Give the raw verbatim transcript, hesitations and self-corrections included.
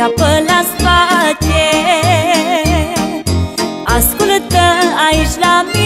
ia pe la spate. Ascultă aici la mine.